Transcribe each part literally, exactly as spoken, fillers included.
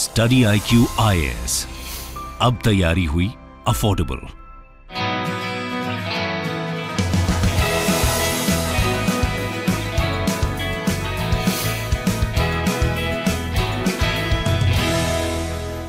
Study I Q I S, अब तैयारी हुई अफोर्डेबल।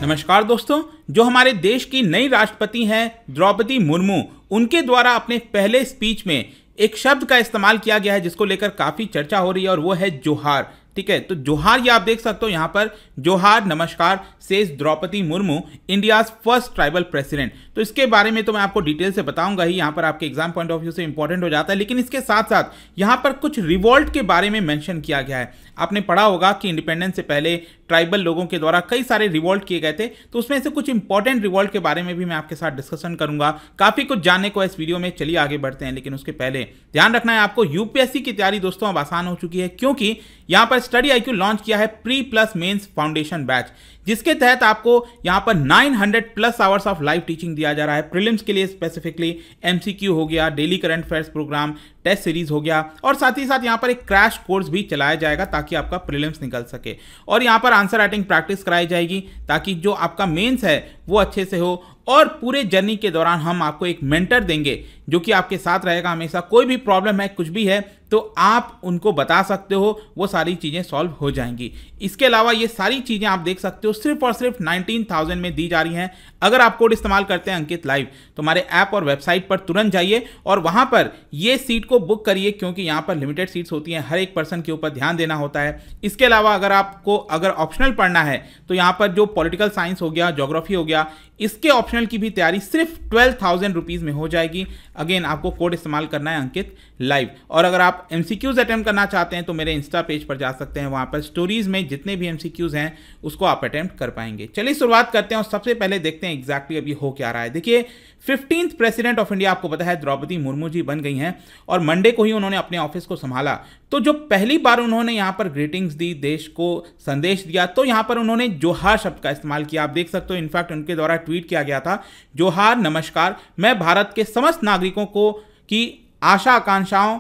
नमस्कार दोस्तों, जो हमारे देश की नई राष्ट्रपति हैं द्रौपदी मुर्मू, उनके द्वारा अपने पहले स्पीच में एक शब्द का इस्तेमाल किया गया है जिसको लेकर काफ़ी चर्चा हो रही है और वो है जोहार। ठीक है, तो जोहार ये आप देख सकते हो यहाँ पर, जोहार नमस्कार says Draupadi Murmu India's first tribal president. तो इसके बारे में तो मैं आपको डिटेल से बताऊंगा ही, यहाँ पर आपके एग्जाम पॉइंट ऑफ व्यू से इंपॉर्टेंट हो जाता है। लेकिन इसके साथ साथ यहाँ पर कुछ रिवॉल्ट के बारे में मेंशन किया गया है। आपने पढ़ा होगा कि इंडिपेंडेंस से पहले ट्राइबल लोगों के द्वारा कई सारे रिवॉल्ट किए गए थे, तो उसमें से कुछ इंपॉर्टेंट रिवॉल्ट के बारे में भी मैं आपके साथ डिस्कशन करूंगा। काफ़ी कुछ जानने को इस वीडियो में, चलिए आगे बढ़ते हैं। लेकिन उसके पहले ध्यान रखना है आपको, यूपीएससी की तैयारी दोस्तों अब आसान हो चुकी है, क्योंकि यहाँ पर स्टडी आईक्यू लॉन्च किया है pre plus mains foundation batch, जिसके तहत आपको यहाँ पर नौ सौ plus hours of live teaching दिया जा रहा है। प्रीलिम्स के लिए स्पेसिफिकली एमसीक्यू हो गया, daily current affairs programme, test series हो गया, और साथ ही साथ यहाँ पर एक क्रैश कोर्स भी चलाया जाएगा ताकि आपका प्रीलिम्स निकल सके, और यहाँ पर आंसर राइटिंग प्रैक्टिस कराई जाएगी ताकि जो आपका मेंस है वो अच्छे से हो। और पूरे जर्नी के दौरान हम आपको एक मेंटर देंगे जो कि आपके साथ रहेगा हमेशा, कोई भी प्रॉब्लम है, कुछ भी है तो आप उनको बता सकते हो, वो सारी चीज़ें सॉल्व हो जाएंगी। इसके अलावा ये सारी चीज़ें आप देख सकते हो सिर्फ और सिर्फ उन्नीस हज़ार में दी जा रही हैं। अगर आप कोड इस्तेमाल करते हैं अंकित लाइव, तो हमारे ऐप और वेबसाइट पर तुरंत जाइए और वहाँ पर ये सीट को बुक करिए, क्योंकि यहाँ पर लिमिटेड सीट्स होती हैं, हर एक पर्सन के ऊपर ध्यान देना होता है। इसके अलावा अगर आपको अगर ऑप्शनल पढ़ना है तो यहाँ पर जो पॉलिटिकल साइंस हो गया, जोग्राफी हो गया, इसके ऑप्शनल की भी तैयारी सिर्फ ट्वेल्व थाउजेंड रुपीज़ में हो जाएगी। अगेन आपको कोड इस्तेमाल करना है अंकित लाइव। और अगर आप एम सी क्यूज़ अटैम्प्ट करना चाहते हैं तो मेरे इंस्टा पेज पर जा सकते हैं, वहाँ पर स्टोरीज़ में जितने भी एम सी क्यूज़ हैं उसको आप अटैम्प्ट कर पाएंगे। चलिए शुरुआत करते हैं और सबसे पहले देखते हैं एक्जैक्टली अभी हो क्या रहा है। देखिए, फिफ्टींथ प्रेसिडेंट ऑफ इंडिया आपको पता है द्रौपदी मुर्मू जी बन गई हैं और मंडे को ही उन्होंने अपने ऑफिस को संभाला। तो जो पहली बार उन्होंने यहाँ पर ग्रीटिंग्स दी, देश को संदेश दिया, तो यहाँ पर उन्होंने जोहार शब्द का इस्तेमाल किया। आप देख सकते हो, इनफैक्ट उनके द्वारा ट्वीट किया गया था, जोहार नमस्कार, मैं भारत के समस्त नागरिकों को की आशा आकांक्षाओं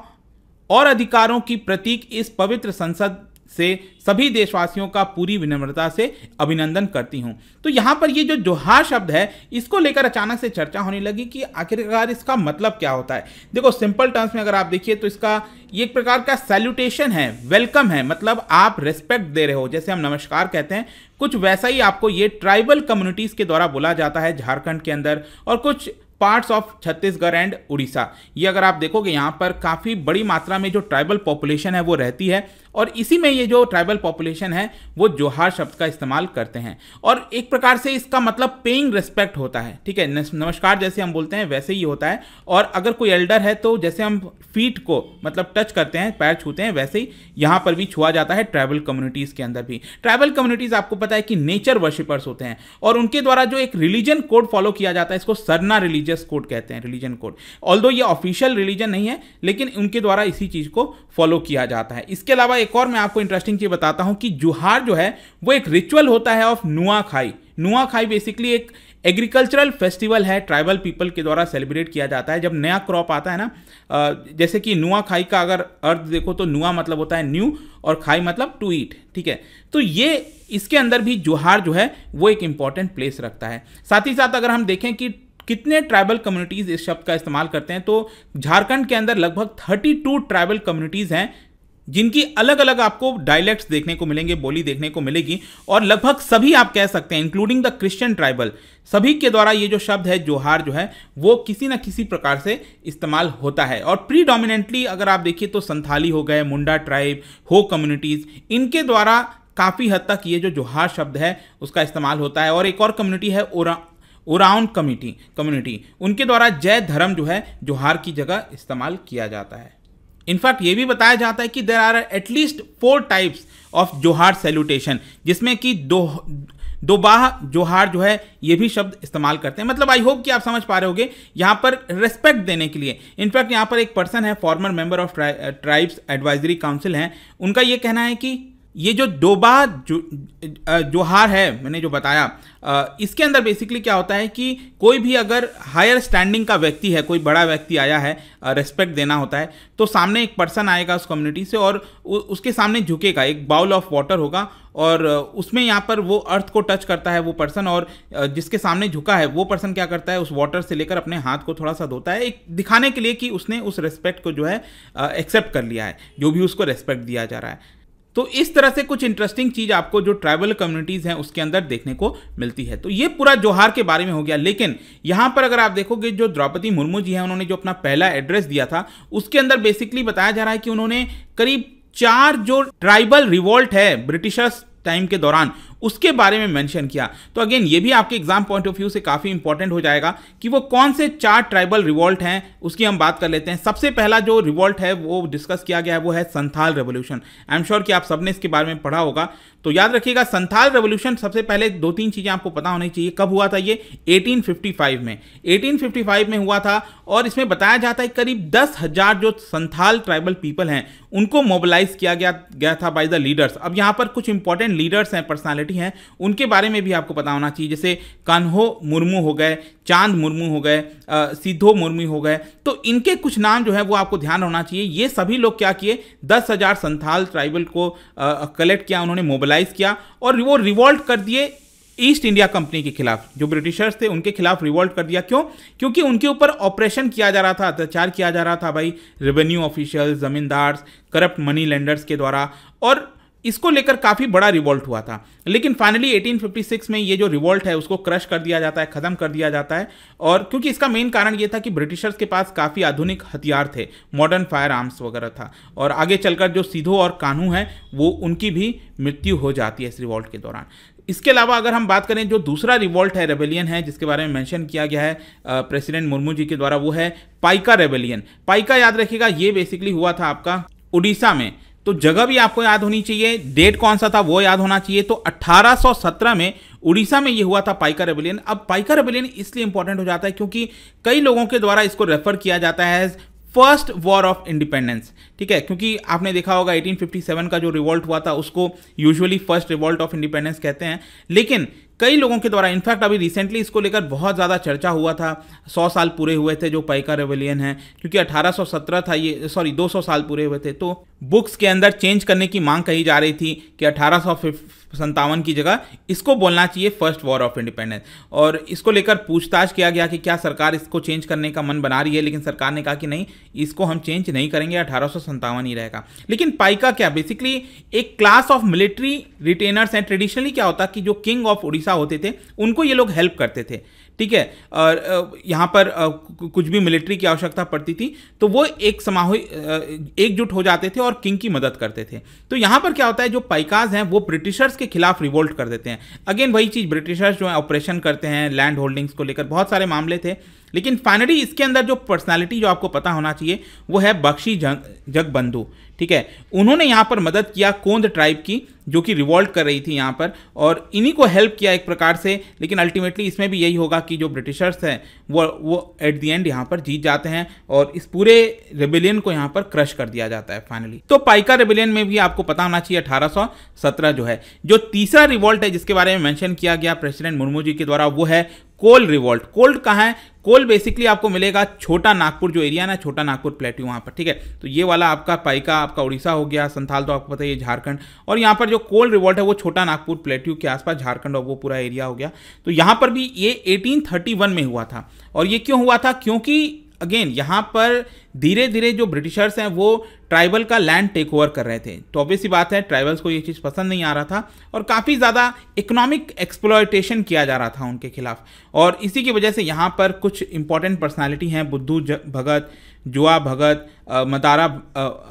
और अधिकारों की प्रतीक इस पवित्र संसद से सभी देशवासियों का पूरी विनम्रता से अभिनंदन करती हूं। तो यहां पर ये जो जोहार शब्द है, इसको लेकर अचानक से चर्चा होने लगी कि आखिरकार इसका मतलब क्या होता है। देखो, सिंपल टर्म्स में अगर आप देखिए तो इसका ये एक प्रकार का सैल्यूटेशन है, वेलकम है, मतलब आप रिस्पेक्ट दे रहे हो, जैसे हम नमस्कार कहते हैं, कुछ वैसा ही आपको ये ट्राइबल कम्युनिटीज़ के द्वारा बोला जाता है झारखंड के अंदर और कुछ parts of Chhattisgarh and Orissa. ये अगर आप देखोगे यहाँ पर काफ़ी बड़ी मात्रा में जो ट्राइबल पॉपुलेशन है वो रहती है, और इसी में ये जो ट्राइबल पॉपुलेशन है वो जोहार शब्द का इस्तेमाल करते हैं, और एक प्रकार से इसका मतलब पेइंग रिस्पेक्ट होता है। ठीक है, नमस्कार जैसे हम बोलते हैं वैसे ही होता है। और अगर कोई एल्डर है तो जैसे हम फीट को मतलब टच करते हैं, पैर छूते हैं, वैसे ही यहाँ पर भी छुआ जाता है ट्राइबल कम्युनिटीज़ के अंदर भी। ट्राइबल कम्युनिटीज़ आपको पता है कि नेचर वर्शिपर्स होते हैं और उनके द्वारा जो एक रिलीजन कोड फॉलो किया जाता है, इसको सरना रिलीजन कोड कहते हैं, रिलीजन कोड। ऑल्दो ये ऑफिशियल रिलीजन नहीं है, लेकिन उनके द्वारा इसी चीज को फॉलो किया जाता है। इसके अलावा एक और मैं आपको इंटरेस्टिंग चीज बताता हूं कि जोहार जो है वो एक रिचुअल होता है ऑफ नुआखाई। नुआखाई बेसिकली एक एग्रीकल्चरल फेस्टिवल है, ट्राइबल पीपल के द्वारा सेलिब्रेट किया जाता है जब नया क्रॉप आता है ना। जैसे कि नुआखाई का अगर अर्थ देखो तो नुआ मतलब होता है न्यू और खाई मतलब टू ईट। ठीक है, तो ये इसके अंदर भी जोहार जो है वो एक इंपॉर्टेंट प्लेस रखता है। साथ ही साथ अगर हम देखें कि कितने ट्राइबल कम्युनिटीज़ इस शब्द का इस्तेमाल करते हैं, तो झारखंड के अंदर लगभग बत्तीस ट्राइबल कम्युनिटीज़ हैं जिनकी अलग अलग आपको डायलेक्ट्स देखने को मिलेंगे, बोली देखने को मिलेगी, और लगभग सभी आप कह सकते हैं इंक्लूडिंग द क्रिश्चियन ट्राइबल, सभी के द्वारा ये जो शब्द है जोहार जो है वो किसी ना किसी प्रकार से इस्तेमाल होता है। और प्रीडोमिनेंटली अगर आप देखिए तो संथाली हो गए, मुंडा ट्राइब, हो कम्युनिटीज़, इनके द्वारा काफ़ी हद तक ये जो जोहार शब्द है उसका इस्तेमाल होता है। और एक और कम्युनिटी है ओरा उराउन कमिटी कम्युनिटी, उनके द्वारा जय धर्म जो है जोहार की जगह इस्तेमाल किया जाता है। इनफैक्ट ये भी बताया जाता है कि there are at least four types of Johar salutation, जिसमें कि दो दोबाह जोहार जो है ये भी शब्द इस्तेमाल करते हैं। मतलब आई होप कि आप समझ पा रहे होगे, यहाँ पर रेस्पेक्ट देने के लिए। इनफैक्ट यहाँ पर एक पर्सन है, former member of tribes advisory council हैं, उनका ये कहना है कि ये जो डोबा जो जोहार है, मैंने जो बताया, इसके अंदर बेसिकली क्या होता है कि कोई भी अगर हायर स्टैंडिंग का व्यक्ति है, कोई बड़ा व्यक्ति आया है, रेस्पेक्ट देना होता है, तो सामने एक पर्सन आएगा उस कम्युनिटी से और उसके सामने झुकेगा, एक बाउल ऑफ वाटर होगा और उसमें यहाँ पर वो अर्थ को टच करता है वो पर्सन, और जिसके सामने झुका है वो पर्सन क्या करता है उस वाटर से लेकर अपने हाथ को थोड़ा सा धोता है, एक दिखाने के लिए कि उसने उस रेस्पेक्ट को जो है एक्सेप्ट कर लिया है, जो भी उसको रेस्पेक्ट दिया जा रहा है। तो इस तरह से कुछ इंटरेस्टिंग चीज़ आपको जो ट्राइबल कम्युनिटीज़ हैं उसके अंदर देखने को मिलती है। तो ये पूरा जोहार के बारे में हो गया। लेकिन यहाँ पर अगर आप देखोगे जो द्रौपदी मुर्मू जी हैं, उन्होंने जो अपना पहला एड्रेस दिया था उसके अंदर बेसिकली बताया जा रहा है कि उन्होंने करीब चार जो ट्राइबल रिवॉल्ट है ब्रिटिशर्स टाइम के दौरान उसके बारे में मेंशन किया। तो अगेन ये भी आपके एग्जाम पॉइंट ऑफ व्यू से काफ़ी इंपॉर्टेंट हो जाएगा कि वो कौन से चार ट्राइबल रिवॉल्ट हैं उसकी हम बात कर लेते हैं। सबसे पहला जो रिवॉल्ट है वो डिस्कस किया गया है वो है Santhal revolution. I am sure कि आप सबने इसके बारे में पढ़ा होगा, तो याद रखिएगा संथाल रेवोल्यूशन। सबसे पहले दो तीन चीज़ें आपको पता होनी चाहिए। कब हुआ था ये? एटीन फिफ्टी फाइव में। एटीन फिफ्टी फाइव में हुआ था और इसमें बताया जाता है करीब दस हज़ार जो संथाल ट्राइबल पीपल हैं उनको मोबिलाइज किया गया गया था बाय द लीडर्स। अब यहाँ पर कुछ इंपॉर्टेंट लीडर्स हैं, पर्सनैलिटी हैं, उनके बारे में भी आपको पता होना चाहिए, जैसे कान्हो मुर्मू हो गए, चांद मुर्मू हो गए, सिद्धो मुर्मू हो गए। तो इनके कुछ नाम जो है वो आपको ध्यान रखना चाहिए। ये सभी लोग क्या किए, दस हजार संथाल ट्राइबल को कलेक्ट किया, उन्होंने मोबिलाइज किया और वो रिवॉल्ट कर दिए ईस्ट इंडिया कंपनी के खिलाफ। जो ब्रिटिशर्स थे उनके खिलाफ रिवॉल्ट कर दिया। क्यों? क्योंकि उनके ऊपर ऑपरेशन किया जा रहा था, अत्याचार किया जा रहा था भाई, रेवेन्यू ऑफिशियल्स, जमींदार, करप्ट मनी लेंडर्स के द्वारा, और इसको लेकर काफ़ी बड़ा रिवॉल्ट हुआ था। लेकिन फाइनली एटीन फिफ्टी सिक्स में ये जो रिवॉल्ट है उसको क्रश कर दिया जाता है, ख़त्म कर दिया जाता है। और क्योंकि इसका मेन कारण ये था कि ब्रिटिशर्स के पास काफ़ी आधुनिक हथियार थे, मॉडर्न फायर आर्म्स वगैरह था, और आगे चलकर जो सिद्धो और कान्हू हैं वो उनकी भी मृत्यु हो जाती है इस रिवॉल्ट के दौरान। इसके अलावा अगर हम बात करें जो दूसरा रिवॉल्ट है, रेबेलियन है, जिसके बारे में मेंशन किया गया है प्रेसिडेंट मुर्मू जी के द्वारा, वो है पाइका रेबेलियन। पाइका याद रखिएगा ये बेसिकली हुआ था आपका उड़ीसा में, तो जगह भी आपको याद होनी चाहिए, डेट कौन सा था वो याद होना चाहिए। तो अठारह सौ सत्रह में उड़ीसा में ये हुआ था पाइका रेबेलियन। अब पाइका रेबेलियन इसलिए इंपॉर्टेंट हो जाता है क्योंकि कई लोगों के द्वारा इसको रेफर किया जाता है as first war of independence, ठीक है, क्योंकि आपने देखा होगा एटीन फिफ्टी सेवन का जो रिवॉल्ट हुआ था उसको usually first revolt of independence कहते हैं। लेकिन कई लोगों के द्वारा, इनफैक्ट अभी रिसेंटली इसको लेकर बहुत ज़्यादा चर्चा हुआ था, सौ साल पूरे हुए थे जो पाइका रेबेलियन है, क्योंकि अठारह सौ सत्रह था ये, सॉरी दो सौ साल पूरे हुए थे, तो बुक्स के अंदर चेंज करने की मांग कही जा रही थी कि अठारह सौ संतावन की जगह इसको बोलना चाहिए फर्स्ट वॉर ऑफ इंडिपेंडेंस। और इसको लेकर पूछताछ किया गया कि क्या सरकार इसको चेंज करने का मन बना रही है, लेकिन सरकार ने कहा कि नहीं, इसको हम चेंज नहीं करेंगे, अठारह सौ संतावन ही रहेगा। लेकिन पाइका क्या बेसिकली एक क्लास ऑफ मिलिट्री रिटेनर्स हैं। ट्रेडिशनली क्या होता कि जो किंग ऑफ उड़ीसा होते थे उनको ये लोग हेल्प करते थे, ठीक है, और यहाँ पर कुछ भी मिलिट्री की आवश्यकता पड़ती थी तो वो एक समाहो एकजुट हो जाते थे और किंग की मदद करते थे। तो यहाँ पर क्या होता है जो पाइकाज हैं वो ब्रिटिशर्स के खिलाफ रिवोल्ट कर देते हैं। अगेन वही चीज़, ब्रिटिशर्स जो है ऑपरेशन करते हैं, लैंड होल्डिंग्स को लेकर बहुत सारे मामले थे। लेकिन फाइनली इसके अंदर जो पर्सनालिटी जो आपको पता होना चाहिए वो है बख्शी जगबंधु, ठीक है, उन्होंने यहाँ पर मदद किया कोंद ट्राइब की जो कि रिवॉल्ट कर रही थी यहाँ पर, और इन्हीं को हेल्प किया एक प्रकार से। लेकिन अल्टीमेटली इसमें भी यही होगा कि जो ब्रिटिशर्स हैं वो वो एट द एंड यहाँ पर जीत जाते हैं और इस पूरे रेबेलियन को यहाँ पर क्रश कर दिया जाता है फाइनली। तो पाइका रेबेलियन में भी आपको पता होना चाहिए अठारह सौ सत्रह जो है। जो तीसरा रिवॉल्ट है जिसके बारे में मैंशन किया गया प्रेसिडेंट मुर्मू जी के द्वारा वो है कोल रिवॉल्ट। कोल कहाँ है? कोल बेसिकली आपको मिलेगा छोटा नागपुर जो एरिया ना, छोटा नागपुर प्लेट्यू वहाँ पर, ठीक है। तो ये वाला आपका पाइका, आपका उड़ीसा हो गया, संथाल तो आपको पता है ये झारखंड, और यहाँ पर जो कोल रिवॉल्ट है वो छोटा नागपुर प्लेट्यू के आसपास झारखंड और वो पूरा एरिया हो गया। तो यहाँ पर भी ये एटीन थर्टी वन में हुआ था। और ये क्यों हुआ था? क्योंकि अगेन यहाँ पर धीरे धीरे जो ब्रिटिशर्स हैं वो ट्राइबल का लैंड टेक ओवर कर रहे थे। तो ऑब्वियस ही बात है ट्राइबल्स को ये चीज़ पसंद नहीं आ रहा था और काफ़ी ज़्यादा इकोनॉमिक एक्सप्लॉयटेशन किया जा रहा था उनके खिलाफ। और इसी की वजह से यहाँ पर कुछ इंपॉर्टेंट पर्सनालिटी हैं, बुद्धू भगत, जुआ भगत, मदारा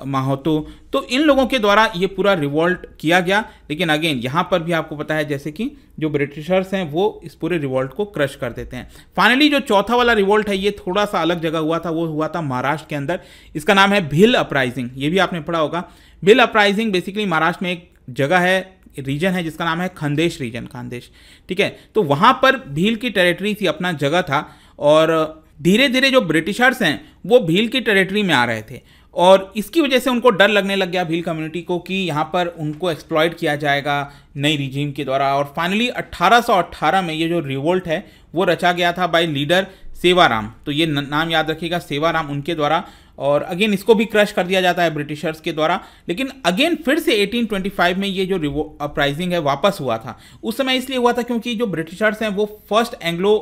महतो, तो इन लोगों के द्वारा ये पूरा रिवॉल्ट किया गया। लेकिन अगेन यहाँ पर भी आपको पता है जैसे कि जो ब्रिटिशर्स हैं वो इस पूरे रिवॉल्ट को क्रश कर देते हैं। फाइनली जो चौथा वाला रिवॉल्ट है ये थोड़ा सा अलग जगह हुआ था, वो हुआ था महाराष्ट्र के अंदर। इसका नाम है भील अपराइजिंग, ये भी आपने पढ़ा होगा। भील अपराइजिंग बेसिकली महाराष्ट्र में एक जगह है, रीजन है जिसका नाम है खंदेश रीजन, खानदेश, ठीक है। तो वहाँ पर भील की टेरिटरी थी, अपना जगह था, और धीरे धीरे जो ब्रिटिशर्स हैं वो भील की टेरिटरी में आ रहे थे और इसकी वजह से उनको डर लगने लग गया भील कम्युनिटी को कि यहाँ पर उनको एक्सप्लॉयट किया जाएगा नई रिजीम के द्वारा। और फाइनली अट्ठारह सौ अट्ठारह में ये जो रिवोल्ट है वो रचा गया था बाय लीडर सेवाराम, तो ये नाम याद रखिएगा, सेवाराम, उनके द्वारा। और अगेन इसको भी क्रश कर दिया जाता है ब्रिटिशर्स के द्वारा। लेकिन अगेन फिर से अठारह सौ पच्चीस में ये जो अपराइजिंग है वापस हुआ था। उस समय इसलिए हुआ था क्योंकि जो ब्रिटिशर्स हैं वो फर्स्ट एंग्लो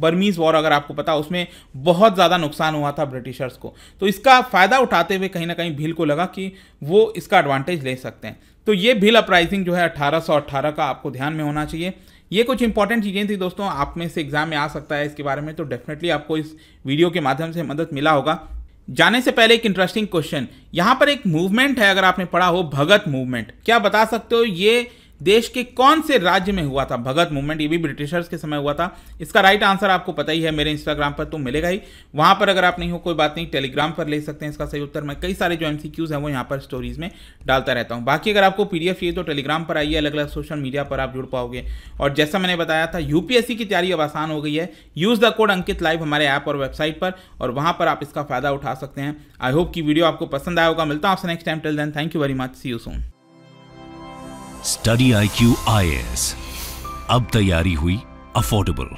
बर्मीज वॉर, अगर आपको पता, उसमें बहुत ज़्यादा नुकसान हुआ था ब्रिटिशर्स को। तो इसका फ़ायदा उठाते हुए कहीं ना कहीं भील को लगा कि वो इसका एडवांटेज ले सकते हैं। तो ये भील अपराइजिंग जो है अट्ठारह सौ अट्ठारह का आपको ध्यान में होना चाहिए। ये कुछ इंपॉर्टेंट चीज़ें थी दोस्तों, आप में से एग्जाम में आ सकता है इसके बारे में, तो डेफिनेटली आपको इस वीडियो के माध्यम से मदद मिला होगा। जाने से पहले एक इंटरेस्टिंग क्वेश्चन, यहाँ पर एक मूवमेंट है, अगर आपने पढ़ा हो, भगत मूवमेंट, क्या बता सकते हो ये देश के कौन से राज्य में हुआ था? भगत मूवमेंट, ये भी ब्रिटिशर्स के समय हुआ था। इसका राइट आंसर आपको पता ही है, मेरे इंस्टाग्राम पर तो मिलेगा ही, वहाँ पर अगर आप नहीं हो कोई बात नहीं, टेलीग्राम पर ले सकते हैं इसका सही उत्तर। मैं कई सारे जो एमसीक्यूज़ हैं वो यहाँ पर स्टोरीज में डालता रहता हूँ। बाकी अगर आपको पीडीएफ चाहिए तो टेलीग्राम पर आइए, अलग अलग सोशल मीडिया पर आप जुड़ पाओगे। और जैसा मैंने बताया था, यूपीएससी की तैयारी अब आसान हो गई है। Use the code Ankit live हमारे ऐप और वेबसाइट पर, और वहाँ पर आप इसका फ़ायदा उठा सकते हैं। आई होप कि वीडियो आपको पसंद आया होगा। मिलता हूँ आपसे next time, till then thank you very much, see you soon. Study I Q I A S, अब तैयारी हुई अफोर्डेबल।